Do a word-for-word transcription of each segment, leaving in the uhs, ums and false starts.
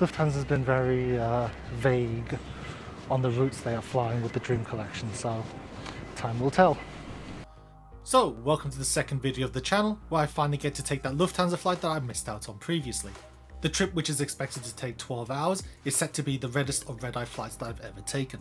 Lufthansa's been very uh, vague on the routes they are flying with the Dream Collection, so time will tell. So, welcome to the second video of the channel, where I finally get to take that Lufthansa flight that I missed out on previously. The trip, which is expected to take twelve hours, is set to be the reddest of red-eye flights that I've ever taken.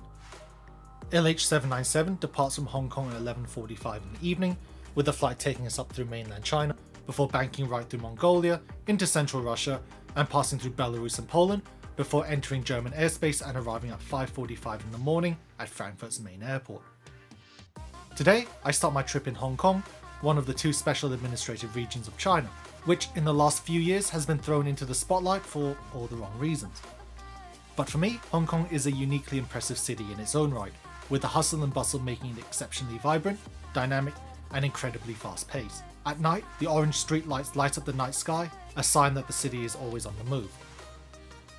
L H seven ninety-seven departs from Hong Kong at eleven forty-five in the evening, with the flight taking us up through mainland China, before banking right through Mongolia, into central Russia, and passing through Belarus and Poland, before entering German airspace and arriving at five forty-five in the morning at Frankfurt's main airport. Today, I start my trip in Hong Kong, one of the two special administrative regions of China, which in the last few years has been thrown into the spotlight for all the wrong reasons. But for me, Hong Kong is a uniquely impressive city in its own right, with the hustle and bustle making it exceptionally vibrant, dynamic, and incredibly fast-paced. At night, the orange street lights light up the night sky, a sign that the city is always on the move.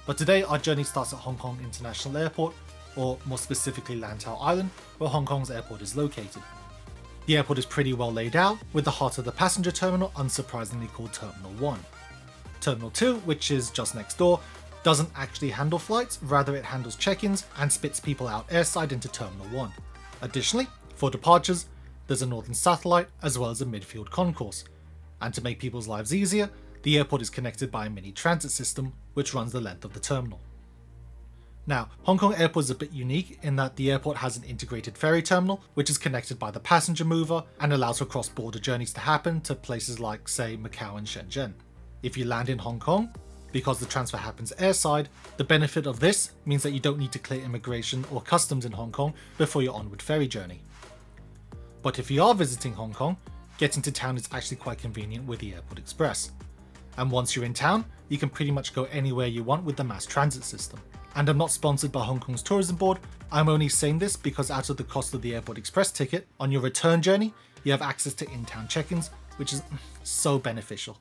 But today our journey starts at Hong Kong International Airport, or more specifically Lantau Island, where Hong Kong's airport is located. The airport is pretty well laid out, with the heart of the passenger terminal unsurprisingly called Terminal one. Terminal two, which is just next door, doesn't actually handle flights, rather it handles check-ins and spits people out airside into Terminal one. Additionally, for departures, there's a northern satellite as well as a midfield concourse. And to make people's lives easier, the airport is connected by a mini transit system, which runs the length of the terminal. Now, Hong Kong Airport is a bit unique in that the airport has an integrated ferry terminal, which is connected by the passenger mover and allows for cross-border journeys to happen to places like, say, Macau and Shenzhen. If you land in Hong Kong, because the transfer happens airside, the benefit of this means that you don't need to clear immigration or customs in Hong Kong before your onward ferry journey. But if you are visiting Hong Kong, getting to town is actually quite convenient with the Airport Express. And once you're in town, you can pretty much go anywhere you want with the mass transit system. And I'm not sponsored by Hong Kong's tourism board, I'm only saying this because out of the cost of the Airport Express ticket, on your return journey, you have access to in-town check-ins, which is so beneficial.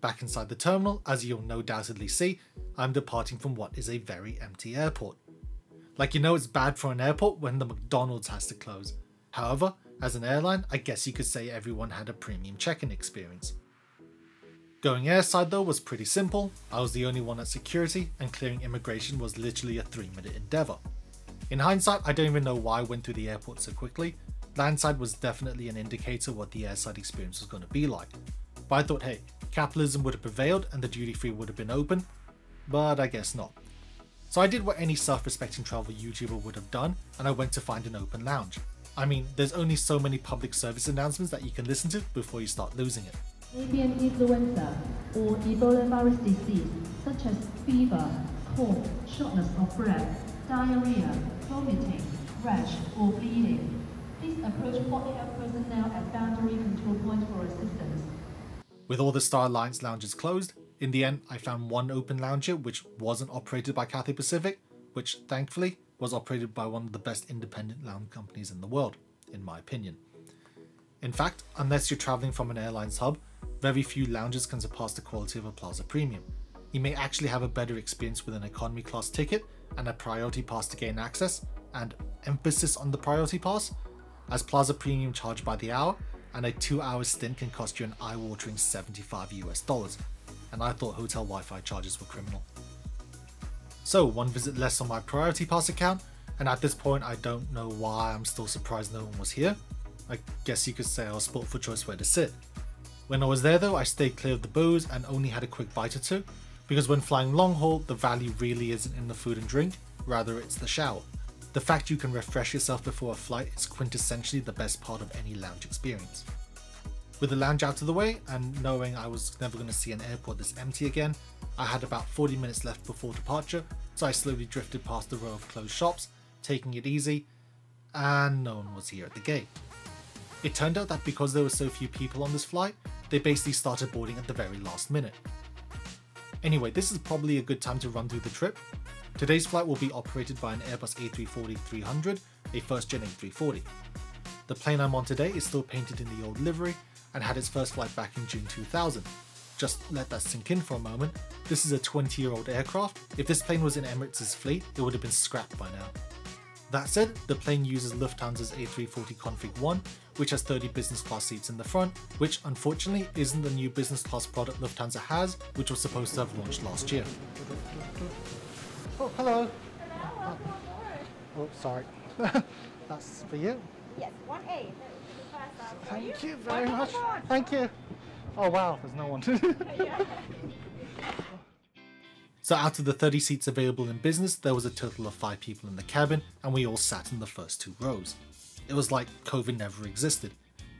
Back inside the terminal, as you'll no doubtedly see, I'm departing from what is a very empty airport. Like, you know it's bad for an airport when the McDonald's has to close. However, as an airline, I guess you could say everyone had a premium check-in experience. Going airside though was pretty simple, I was the only one at security and clearing immigration was literally a three minute endeavour. In hindsight, I don't even know why I went through the airport so quickly, landside was definitely an indicator what the airside experience was going to be like. But I thought, hey, capitalism would have prevailed and the duty-free would have been open, but I guess not. So I did what any self-respecting travel YouTuber would have done, and I went to find an open lounge. I mean, there's only so many public service announcements that you can listen to before you start losing it. Avian influenza or Ebola virus disease such as fever, cold, shortness of breath, diarrhea, vomiting, rash or bleeding. Please approach port health personnel at boundary control point for assistance. With all the Star Alliance lounges closed, in the end I found one open lounger which wasn't operated by Cathay Pacific, which thankfully was operated by one of the best independent lounge companies in the world, in my opinion. In fact, unless you're travelling from an airline's hub, very few lounges can surpass the quality of a Plaza Premium. You may actually have a better experience with an economy class ticket and a Priority Pass to gain access, and emphasis on the Priority Pass, as Plaza Premium charged by the hour, and a two hour stint can cost you an eye-watering seventy-five US dollars, and I thought hotel Wi-Fi charges were criminal. So one visit less on my Priority Pass account, and at this point I don't know why I'm still surprised no one was here. I guess you could say I was spoilt for choice where to sit. When I was there though, I stayed clear of the booze and only had a quick bite or two, because when flying long haul, the value really isn't in the food and drink, rather it's the shower. The fact you can refresh yourself before a flight is quintessentially the best part of any lounge experience. With the lounge out of the way, and knowing I was never going to see an airport this empty again, I had about forty minutes left before departure, so I slowly drifted past the row of closed shops, taking it easy, and no one was here at the gate. It turned out that because there were so few people on this flight, they basically started boarding at the very last minute. Anyway, this is probably a good time to run through the trip. Today's flight will be operated by an Airbus A three forty dash three hundred, a first-gen A three forty. The plane I'm on today is still painted in the old livery, and had its first flight back in June two thousand. Just let that sink in for a moment, this is a twenty year old aircraft. If this plane was in Emirates' fleet, it would have been scrapped by now. That said, the plane uses Lufthansa's A three forty Config one, which has thirty business class seats in the front, which unfortunately isn't the new business class product Lufthansa has, which was supposed to have launched last year. Oh, hello. Hello, welcome oh, aboard. Oh, sorry. That's for you? Yes, one A. Thank you very much. Thank you. Oh wow, there's no one. So out of the thirty seats available in business, there was a total of five people in the cabin, and we all sat in the first two rows. It was like COVID never existed.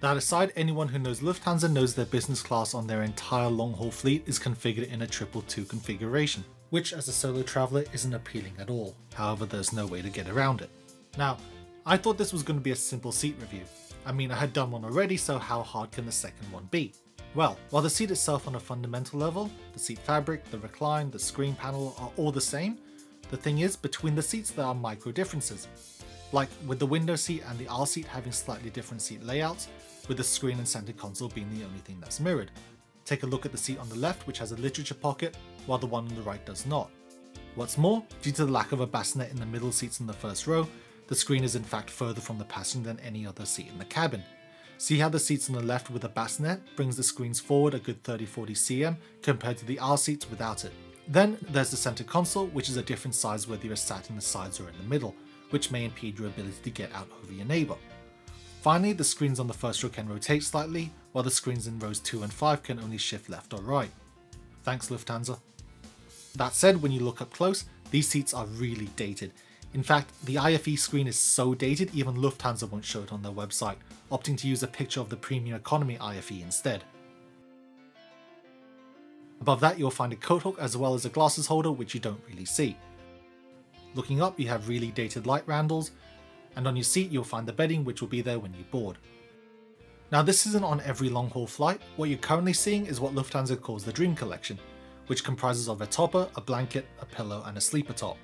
That aside, anyone who knows Lufthansa knows their business class on their entire long-haul fleet is configured in a triple two configuration, which as a solo traveller isn't appealing at all. However, there's no way to get around it. Now, I thought this was going to be a simple seat review. I mean, I had done one already, so how hard can the second one be? Well, while the seat itself on a fundamental level, the seat fabric, the recline, the screen panel are all the same, the thing is, between the seats there are micro differences. Like with the window seat and the aisle seat having slightly different seat layouts, with the screen and center console being the only thing that's mirrored. Take a look at the seat on the left, which has a literature pocket, while the one on the right does not. What's more, due to the lack of a bassinet in the middle seats in the first row, the screen is in fact further from the passenger than any other seat in the cabin. See how the seats on the left with a bassinet brings the screens forward a good thirty to forty centimeters compared to the aisle seats without it. Then there's the center console, which is a different size whether you're sat in the sides or in the middle, which may impede your ability to get out over your neighbor. Finally, the screens on the first row can rotate slightly, while the screens in rows two and five can only shift left or right. Thanks, Lufthansa. That said, when you look up close, these seats are really dated. In fact, the I F E screen is so dated even Lufthansa won't show it on their website, opting to use a picture of the Premium Economy I F E instead. Above that you'll find a coat hook as well as a glasses holder which you don't really see. Looking up you have really dated light handles, and on your seat you'll find the bedding which will be there when you board. Now this isn't on every long haul flight. What you're currently seeing is what Lufthansa calls the Dream Collection, which comprises of a topper, a blanket, a pillow and a sleeper top.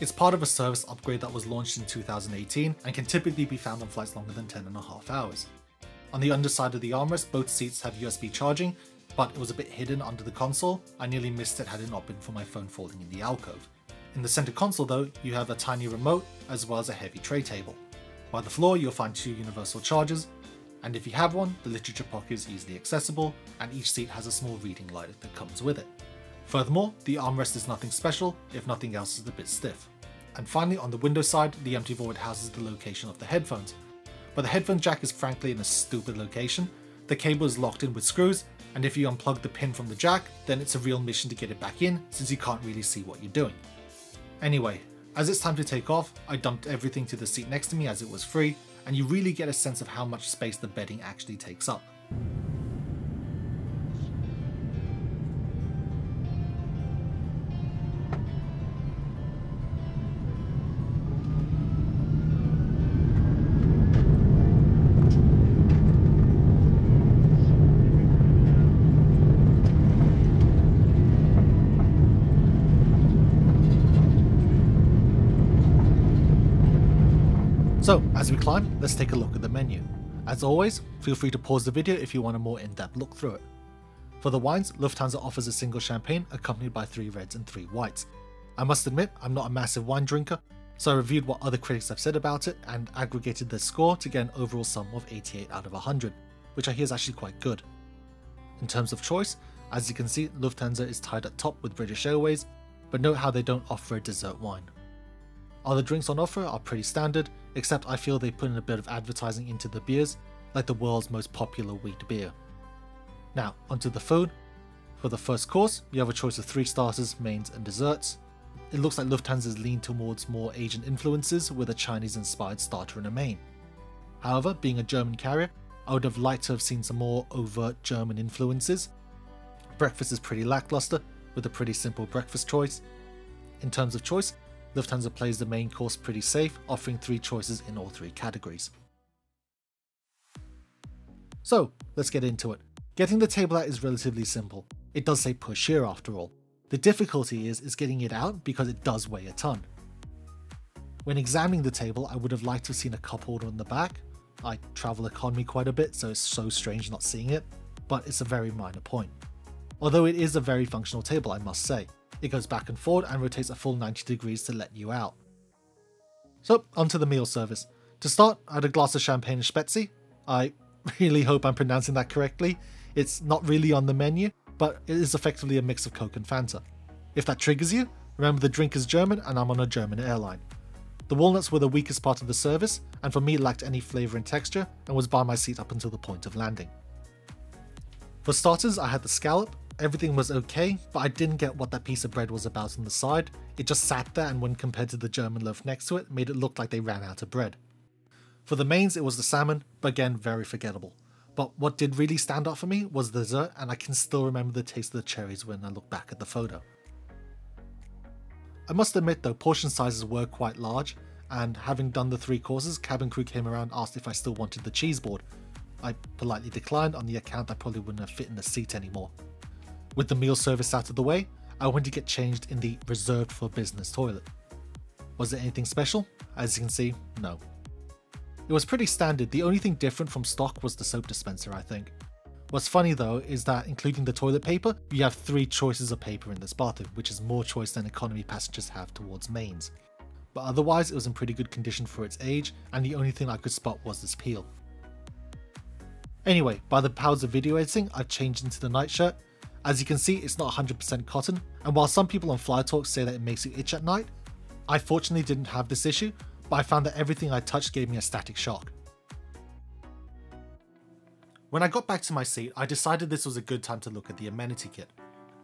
It's part of a service upgrade that was launched in two thousand eighteen and can typically be found on flights longer than ten and a half hours. On the underside of the armrest, both seats have U S B charging, but it was a bit hidden under the console. I nearly missed it had it not been for my phone falling in the alcove. In the center console though, you have a tiny remote as well as a heavy tray table. By the floor, you'll find two universal chargers, and if you have one, the literature pocket is easily accessible, and each seat has a small reading light that comes with it. Furthermore, the armrest is nothing special, if nothing else is a bit stiff. And finally, on the window side, the empty void houses the location of the headphones. But the headphone jack is frankly in a stupid location, the cable is locked in with screws, and if you unplug the pin from the jack, then it's a real mission to get it back in, since you can't really see what you're doing. Anyway, as it's time to take off, I dumped everything to the seat next to me as it was free, and you really get a sense of how much space the bedding actually takes up. So, as we climb, let's take a look at the menu. As always, feel free to pause the video if you want a more in-depth look through it. For the wines, Lufthansa offers a single champagne accompanied by three reds and three whites. I must admit, I'm not a massive wine drinker, so I reviewed what other critics have said about it and aggregated their score to get an overall sum of eighty-eight out of one hundred, which I hear is actually quite good. In terms of choice, as you can see, Lufthansa is tied at top with British Airways, but note how they don't offer a dessert wine. Other drinks on offer are pretty standard, except I feel they put in a bit of advertising into the beers, like the world's most popular wheat beer. Now onto the food. For the first course, you have a choice of three starters, mains and desserts. It looks like Lufthansa's leaned towards more Asian influences with a Chinese inspired starter and a main. However, being a German carrier, I would have liked to have seen some more overt German influences. Breakfast is pretty lackluster, with a pretty simple breakfast choice. In terms of choice, Lufthansa plays the main course pretty safe, offering three choices in all three categories. So let's get into it. Getting the table out is relatively simple. It does say push here after all. The difficulty is, is getting it out because it does weigh a ton. When examining the table, I would have liked to have seen a cup holder on the back. I travel economy quite a bit, so it's so strange not seeing it, but it's a very minor point. Although it is a very functional table, I must say. It goes back and forward and rotates a full ninety degrees to let you out. So, onto the meal service. To start, I had a glass of champagne and spezi. I really hope I'm pronouncing that correctly. It's not really on the menu, but it is effectively a mix of Coke and Fanta. If that triggers you, remember the drink is German and I'm on a German airline. The walnuts were the weakest part of the service, and for me lacked any flavour and texture, and was by my seat up until the point of landing. For starters, I had the scallop. Everything was okay, but I didn't get what that piece of bread was about on the side. It just sat there, and when compared to the German loaf next to it, made it look like they ran out of bread. For the mains, it was the salmon, but again, very forgettable. But what did really stand out for me was the dessert, and I can still remember the taste of the cherries when I look back at the photo. I must admit though, portion sizes were quite large, and having done the three courses, cabin crew came around and asked if I still wanted the cheese board. I politely declined on the account I probably wouldn't have fit in the seat anymore. With the meal service out of the way, I went to get changed in the reserved for business toilet. Was it anything special? As you can see, no. It was pretty standard, the only thing different from stock was the soap dispenser, I think. What's funny though is that including the toilet paper, you have three choices of paper in this bathroom, which is more choice than economy passengers have towards mains. But otherwise it was in pretty good condition for its age, and the only thing I could spot was this peel. Anyway, by the powers of video editing, I've changed into the nightshirt. As you can see, it's not one hundred percent cotton, and while some people on FlyTalk say that it makes you itch at night, I fortunately didn't have this issue, but I found that everything I touched gave me a static shock. When I got back to my seat, I decided this was a good time to look at the amenity kit.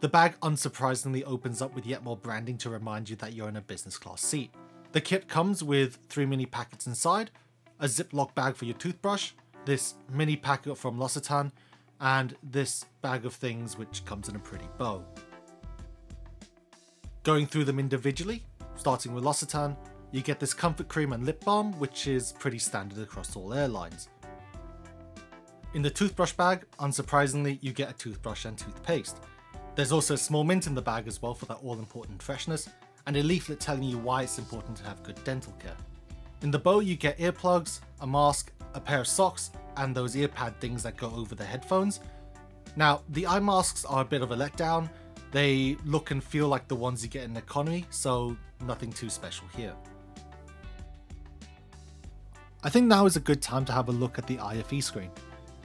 The bag unsurprisingly opens up with yet more branding to remind you that you're in a business class seat. The kit comes with three mini packets inside, a Ziploc bag for your toothbrush, this mini packet from L'Occitane, and this bag of things which comes in a pretty bow. Going through them individually, starting with L'Occitane, you get this comfort cream and lip balm, which is pretty standard across all airlines. In the toothbrush bag, unsurprisingly, you get a toothbrush and toothpaste. There's also a small mint in the bag as well for that all-important freshness, and a leaflet telling you why it's important to have good dental care. In the bow, you get earplugs, a mask, a pair of socks, and those earpad things that go over the headphones. Now, the eye masks are a bit of a letdown. They look and feel like the ones you get in economy, so nothing too special here. I think now is a good time to have a look at the I F E screen.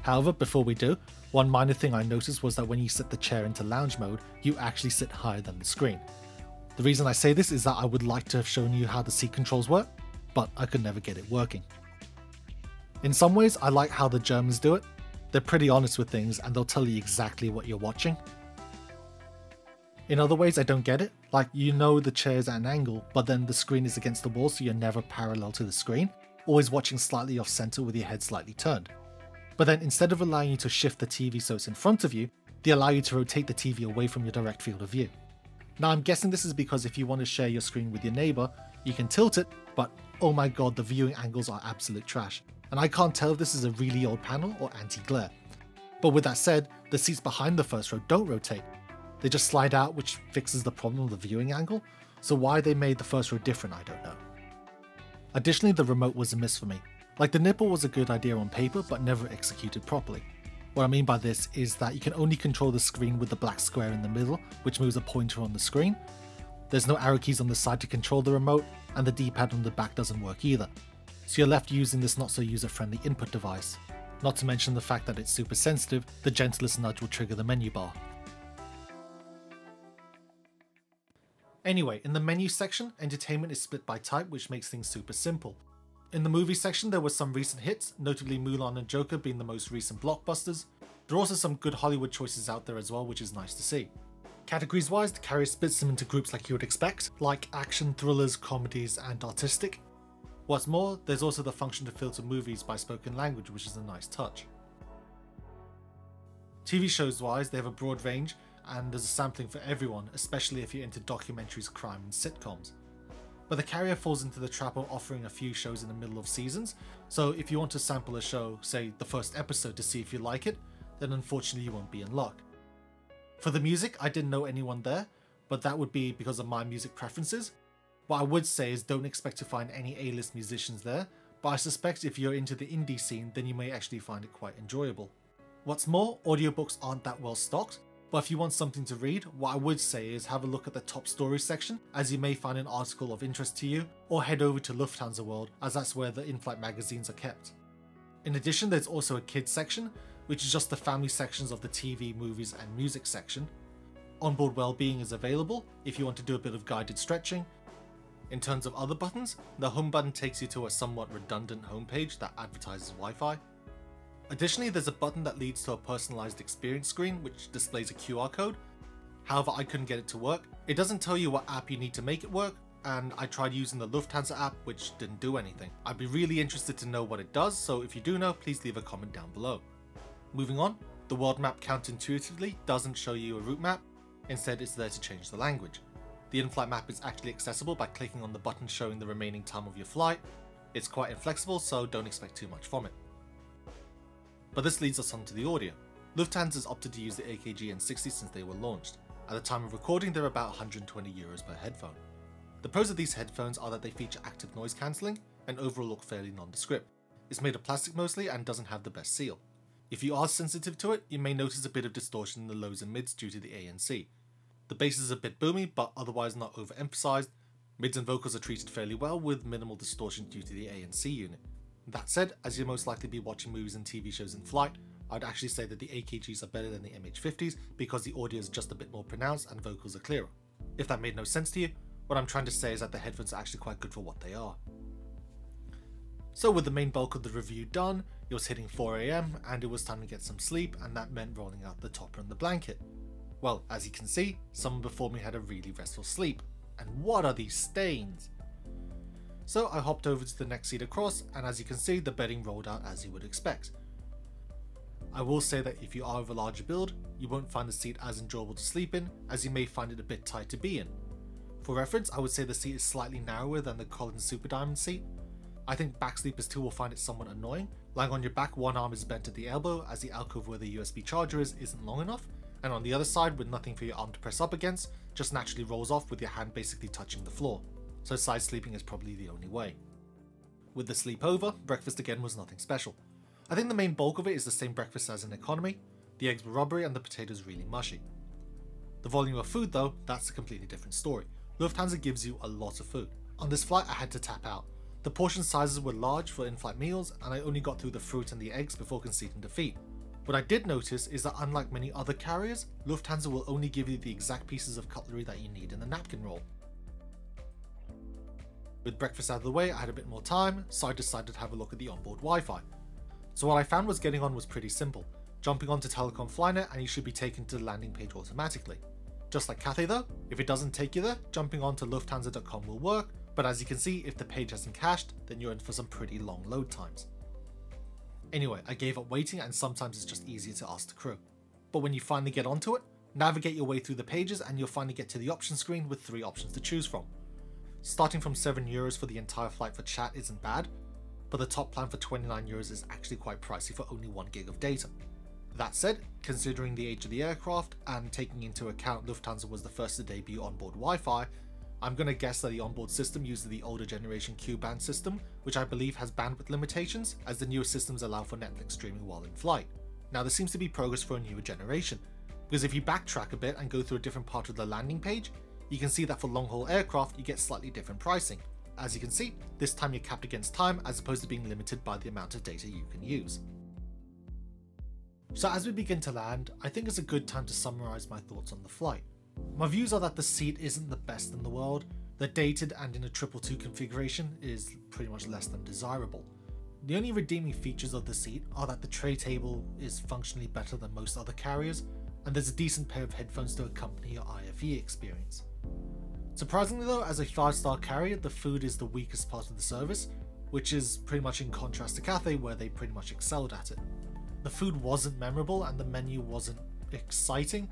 However, before we do, one minor thing I noticed was that when you set the chair into lounge mode, you actually sit higher than the screen. The reason I say this is that I would like to have shown you how the seat controls work, but I could never get it working. In some ways, I like how the Germans do it. They're pretty honest with things and they'll tell you exactly what you're watching. In other ways, I don't get it. Like, you know the chair's at an angle, but then the screen is against the wall, so you're never parallel to the screen, always watching slightly off center with your head slightly turned. But then instead of allowing you to shift the T V so it's in front of you, they allow you to rotate the T V away from your direct field of view. Now I'm guessing this is because if you want to share your screen with your neighbour, you can tilt it, but oh my god, the viewing angles are absolute trash, and I can't tell if this is a really old panel or anti-glare. But with that said, the seats behind the first row don't rotate, they just slide out, which fixes the problem of the viewing angle, so why they made the first row different I don't know. Additionally, the remote was a miss for me. Like, the nipple was a good idea on paper, but never executed properly. What I mean by this is that you can only control the screen with the black square in the middle, which moves a pointer on the screen. There's no arrow keys on the side to control the remote, and the D-pad on the back doesn't work either. So you're left using this not so user-friendly input device. Not to mention the fact that it's super sensitive, the gentlest nudge will trigger the menu bar. Anyway, in the menu section, entertainment is split by type, which makes things super simple. In the movie section, there were some recent hits, notably Mulan and Joker being the most recent blockbusters. There are also some good Hollywood choices out there as well, which is nice to see. Categories wise, the carrier splits them into groups like you would expect, like action, thrillers, comedies, and artistic. What's more, there's also the function to filter movies by spoken language, which is a nice touch. T V shows wise, they have a broad range, and there's a sampling for everyone, especially if you're into documentaries, crime, and sitcoms. But the carrier falls into the trap of offering a few shows in the middle of seasons, so if you want to sample a show, say the first episode, to see if you like it, then unfortunately you won't be in luck. For the music, I didn't know anyone there, but that would be because of my music preferences. What I would say is don't expect to find any A-list musicians there, but I suspect if you're into the indie scene, then you may actually find it quite enjoyable. What's more, audiobooks aren't that well stocked, But if you want something to read, what I would say is have a look at the top stories section, as you may find an article of interest to you, or head over to Lufthansa World, as that's where the in-flight magazines are kept. In addition, there's also a kids section, which is just the family sections of the T V, movies and music section. Onboard wellbeing is available if you want to do a bit of guided stretching. In terms of other buttons, the home button takes you to a somewhat redundant homepage that advertises Wi-Fi. Additionally, there's a button that leads to a personalized experience screen which displays a Q R code. However, I couldn't get it to work. It doesn't tell you what app you need to make it work, and I tried using the Lufthansa app which didn't do anything. I'd be really interested to know what it does, so if you do know, please leave a comment down below. Moving on, the world map counterintuitively doesn't show you a route map, instead it's there to change the language. The in-flight map is actually accessible by clicking on the button showing the remaining time of your flight. It's quite inflexible, so don't expect too much from it. But this leads us on to the audio. Lufthansa's opted to use the A K G N sixty since they were launched. At the time of recording, they're about one hundred twenty euros per headphone. The pros of these headphones are that they feature active noise cancelling and overall look fairly nondescript. It's made of plastic mostly and doesn't have the best seal. If you are sensitive to it, you may notice a bit of distortion in the lows and mids due to the A N C. The bass is a bit boomy but otherwise not overemphasised. Mids and vocals are treated fairly well with minimal distortion due to the A N C unit. That said, as you'll most likely be watching movies and T V shows in flight, I'd actually say that the A K Gs are better than the M H fifties because the audio is just a bit more pronounced and vocals are clearer. If that made no sense to you, what I'm trying to say is that the headphones are actually quite good for what they are. So with the main bulk of the review done, it was hitting four A M and it was time to get some sleep, and that meant rolling out the topper and the blanket. Well, as you can see, someone before me had a really restful sleep. And what are these stains? So I hopped over to the next seat across, and as you can see, the bedding rolled out as you would expect. I will say that if you are of a larger build, you won't find the seat as enjoyable to sleep in, as you may find it a bit tight to be in. For reference, I would say the seat is slightly narrower than the Collins Super Diamond seat. I think backsleepers too will find it somewhat annoying. Lying on your back, one arm is bent at the elbow as the alcove where the U S B charger is isn't long enough, and on the other side, with nothing for your arm to press up against, just naturally rolls off with your hand basically touching the floor. So side sleeping is probably the only way. With the sleepover, breakfast again was nothing special. I think the main bulk of it is the same breakfast as in economy. The eggs were rubbery and the potatoes really mushy. The volume of food though, that's a completely different story. Lufthansa gives you a lot of food. On this flight I had to tap out. The portion sizes were large for in-flight meals and I only got through the fruit and the eggs before conceding defeat. What I did notice is that unlike many other carriers, Lufthansa will only give you the exact pieces of cutlery that you need in the napkin roll. With breakfast out of the way, I had a bit more time, so I decided to have a look at the onboard Wi-Fi. So what I found was getting on was pretty simple. Jumping onto Telekom Flynet and you should be taken to the landing page automatically. Just like Cathay though, if it doesn't take you there, jumping onto Lufthansa dot com will work, but as you can see, if the page hasn't cached, then you're in for some pretty long load times. Anyway, I gave up waiting and sometimes it's just easier to ask the crew. But when you finally get onto it, navigate your way through the pages and you'll finally get to the options screen with three options to choose from. Starting from seven euros for the entire flight for chat isn't bad, but the top plan for twenty-nine euros is actually quite pricey for only one gig of data. That said, considering the age of the aircraft and taking into account Lufthansa was the first to debut onboard Wi-Fi, I'm going to guess that the onboard system uses the older generation Q-band system, which I believe has bandwidth limitations as the newer systems allow for Netflix streaming while in flight. Now there seems to be progress for a newer generation, because if you backtrack a bit and go through a different part of the landing page, you can see that for long-haul aircraft, you get slightly different pricing. As you can see, this time you're capped against time as opposed to being limited by the amount of data you can use. So as we begin to land, I think it's a good time to summarise my thoughts on the flight. My views are that the seat isn't the best in the world, the dated and in a triple two configuration is pretty much less than desirable. The only redeeming features of the seat are that the tray table is functionally better than most other carriers, and there's a decent pair of headphones to accompany your I F E experience. Surprisingly though, as a five-star carrier, the food is the weakest part of the service, which is pretty much in contrast to Cathay where they pretty much excelled at it. The food wasn't memorable and the menu wasn't exciting.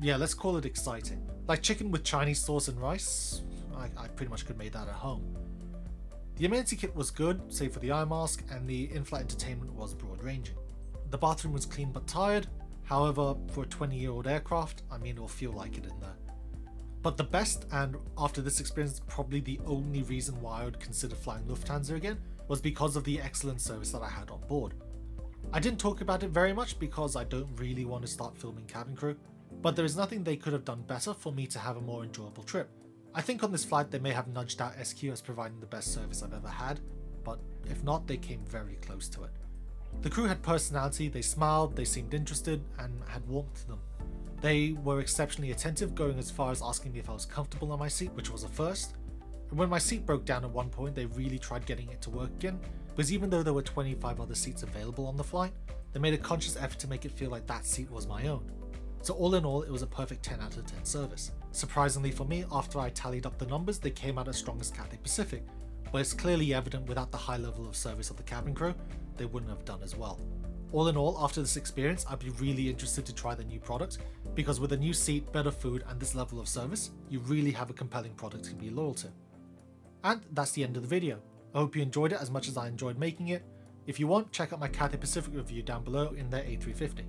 Yeah, let's call it exciting. Like chicken with Chinese sauce and rice, I, I pretty much could have made that at home. The amenity kit was good, save for the eye mask, and the in-flight entertainment was broad-ranging. The bathroom was clean but tired, however, for a twenty-year-old aircraft, I mean it'll feel like it in there. But the best, and after this experience probably the only reason why I would consider flying Lufthansa again, was because of the excellent service that I had on board. I didn't talk about it very much because I don't really want to start filming cabin crew, but there is nothing they could have done better for me to have a more enjoyable trip. I think on this flight they may have nudged out S Q as providing the best service I've ever had, but if not, they came very close to it. The crew had personality, they smiled, they seemed interested, and had warmth to them. They were exceptionally attentive, going as far as asking me if I was comfortable on my seat, which was a first. And when my seat broke down at one point, they really tried getting it to work again, because even though there were twenty-five other seats available on the flight, they made a conscious effort to make it feel like that seat was my own. So all in all, it was a perfect ten out of ten service. Surprisingly for me, after I tallied up the numbers, they came out as strong as Cathay Pacific, but it's clearly evident without the high level of service of the cabin crew, they wouldn't have done as well. All in all, after this experience, I'd be really interested to try the new product, because with a new seat, better food, and this level of service, you really have a compelling product to be loyal to. And that's the end of the video. I hope you enjoyed it as much as I enjoyed making it. If you want, check out my Cathay Pacific review down below in their A three fifty.